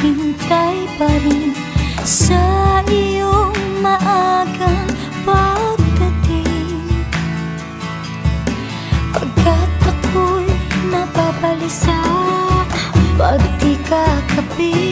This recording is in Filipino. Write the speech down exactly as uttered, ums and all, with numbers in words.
naghintay pa rin sa iyong maagang pagdating. Pagkat ako'y napapalisa, pag di kakapit